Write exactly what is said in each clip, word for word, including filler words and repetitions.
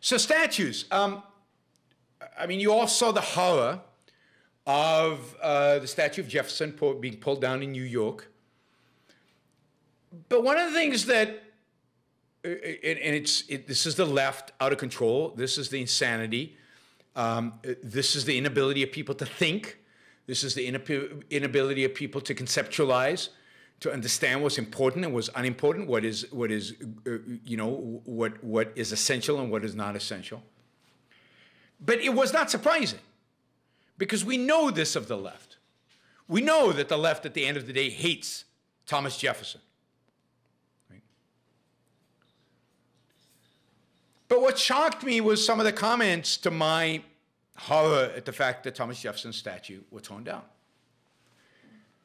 So statues. Um, I mean, you all saw the horror of uh, the statue of Jefferson po being pulled down in New York. But one of the things that, and it's, it, this is the left out of control. This is the insanity. Um, this is the inability of people to think. This is the inability of people to conceptualize, to understand what's important and what's unimportant, what is, what is uh, you know, what, what is essential and what is not essential. But it was not surprising, because we know this of the left. We know that the left at the end of the day hates Thomas Jefferson. But what shocked me was some of the comments to my horror at the fact that Thomas Jefferson's statue was torn down.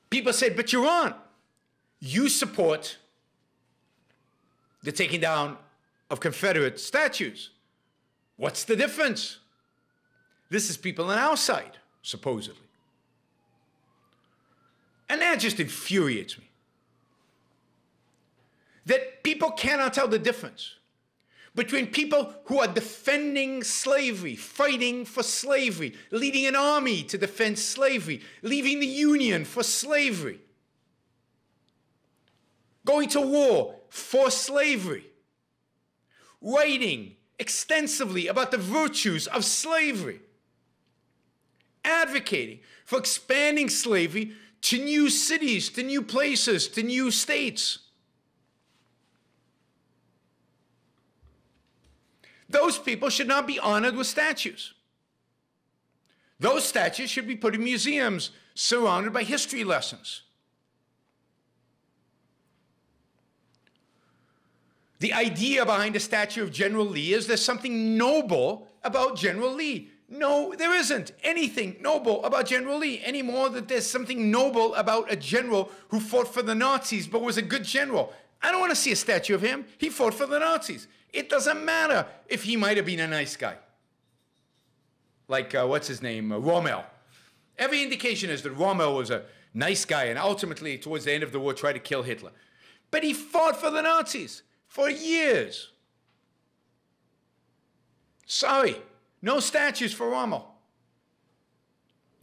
People said, but Yaron, you support the taking down of Confederate statues. What's the difference? This is people on our side, supposedly. And that just infuriates me. That people cannot tell the difference between people who are defending slavery, fighting for slavery, leading an army to defend slavery, leaving the Union for slavery, going to war for slavery, writing extensively about the virtues of slavery, advocating for expanding slavery to new cities, to new places, to new states. Those people should not be honored with statues. Those statues should be put in museums surrounded by history lessons. The idea behind the statue of General Lee is there's something noble about General Lee. No, there isn't anything noble about General Lee, any more than there's something noble about a general who fought for the Nazis but was a good general. I don't want to see a statue of him. He fought for the Nazis. It doesn't matter if he might have been a nice guy. Like, uh, what's his name? Uh, Rommel. Every indication is that Rommel was a nice guy and ultimately, towards the end of the war, tried to kill Hitler. But he fought for the Nazis for years. Sorry, no statues for Rommel.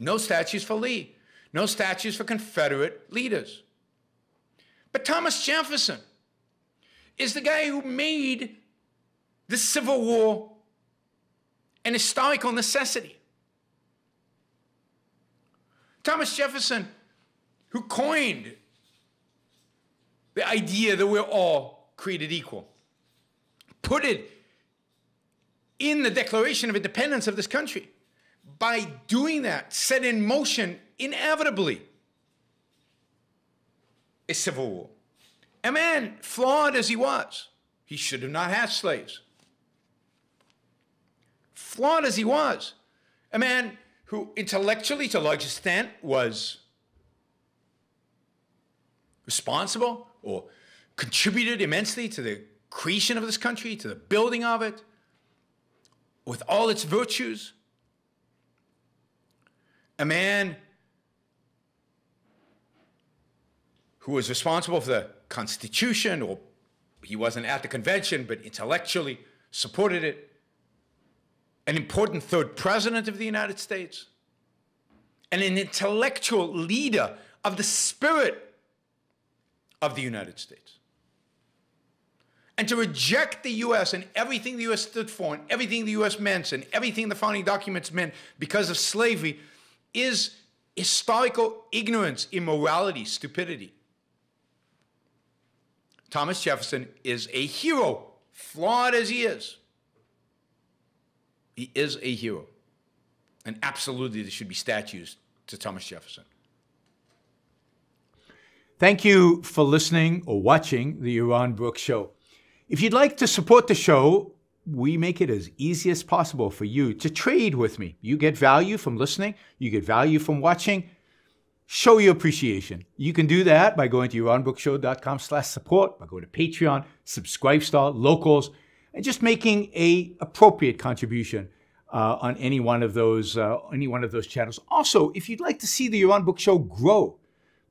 No statues for Lee. No statues for Confederate leaders. But Thomas Jefferson is the guy who made the Civil War an historical necessity. Thomas Jefferson, who coined the idea that we're all created equal, put it in the Declaration of Independence of this country. By doing that, set in motion inevitably a civil war. A man, flawed as he was, he should have not had slaves. Flawed as he was, a man who intellectually, to a large extent, was responsible or contributed immensely to the creation of this country, to the building of it, with all its virtues. A man who was responsible for the Constitution, or he wasn't at the convention, but intellectually supported it. An important third president of the United States. And an intellectual leader of the spirit of the United States. And to reject the U S and everything the U S stood for, and everything the U S meant, and everything the founding documents meant because of slavery, is historical ignorance, immorality, stupidity. Thomas Jefferson is a hero, flawed as he is. He is a hero. And absolutely there should be statues to Thomas Jefferson. Thank you for listening or watching The Yaron Brook Show. If you'd like to support the show, we make it as easy as possible for you to trade with me. You get value from listening. You get value from watching. Show your appreciation. You can do that by going to yaron brook show dot com slash support, by going to Patreon, Subscribestar, Locals, and just making a appropriate contribution uh, on any one of those uh, any one of those channels. Also, if you'd like to see the Yaron Brook Show grow,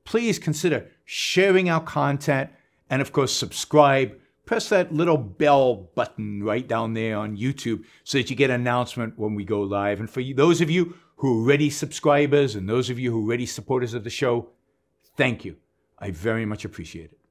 please consider sharing our content and, of course, subscribe, press that little bell button right down there on YouTube so that you get an announcement when we go live. And for you, those of you who are already subscribers and those of you who are already supporters of the show, thank you. I very much appreciate it.